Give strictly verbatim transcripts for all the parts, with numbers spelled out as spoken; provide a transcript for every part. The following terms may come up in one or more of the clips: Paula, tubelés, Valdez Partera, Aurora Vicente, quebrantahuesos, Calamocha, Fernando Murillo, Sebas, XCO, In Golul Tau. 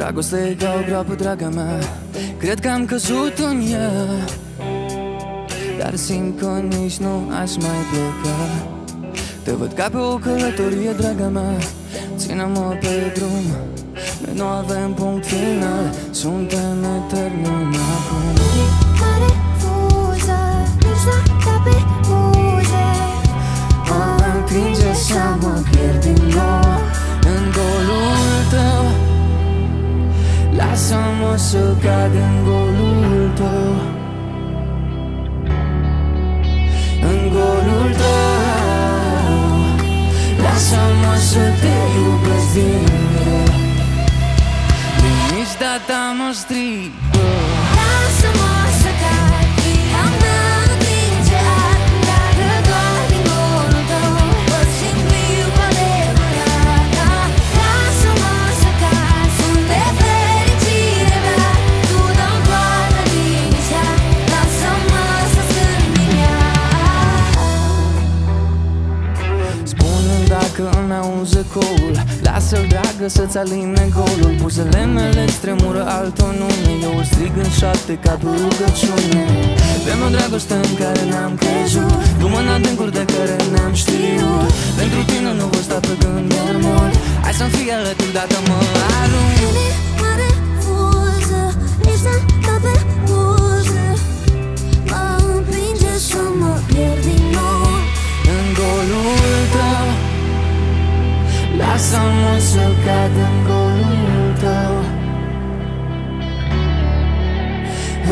Dragoste e ca o groapă, draga mea. Cred că am căzut în ea, dar simt că nici nu aș mai pleca. Te văd ca pe o călătorie, draga mea. Ține-mă pe drum, noi nu avem punct final, suntem etern în acum. Care fuză, nici noaptea pe buze, o împinge să mă pierd din nou în golul tău. Lasă-mă să cad în golul tău, în golul tău. Lasă-mă să te iubesc din greu, din mista ta mă strigă. Lasă-mă să cad, ea mă împinge, dacă doar din golul tău mă simt cu adevărata. Lasă-mă să cad, sunt de fericire mea, tu dă-mi toată liniștea. Lasă-mă să sunt din ea. Spune-mi dacă îmi auzi ecoul, lasă-l, dragă, să-ți aline golul. Buzele mele tremură, altă-n lume, eu îl strig în șapte ca pe rugăciune. Vrem o dragoste în care n-am crezut, dumă-n adâncuri de care n-am știut. Pentru tine nu voi sta pe gând de mult, hai să-mi fii alături dacă mă arunc. Ele mă refuză, nici n-a pe buze, mă împinge să mă pierd din nou în golul tău. Lasă-mă să cad în golul tău,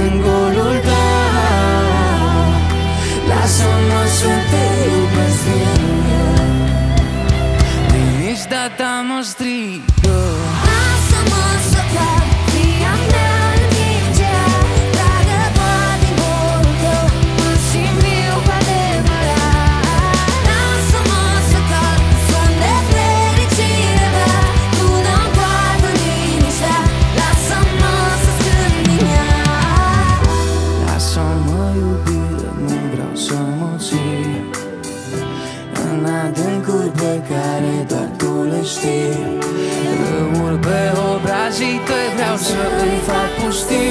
în golul tău. Lasă-mă să te iubesc din greu, din inima ta mă strigă. Lasă-mă să cad, ea mă împinge, dacă doar din golul tău mă simt eu cu adevărat. Lasă-mă să cad, sunt de fericire mea, tu dă-mi toată liniștea. Lasă-mă să sunt din ea. Lasă-mă, iubire, nu vreau să mă ții în adâncuri pe care doar tu le știi. Rămuri pe obrajii tăi, vreau să îi fac pustii.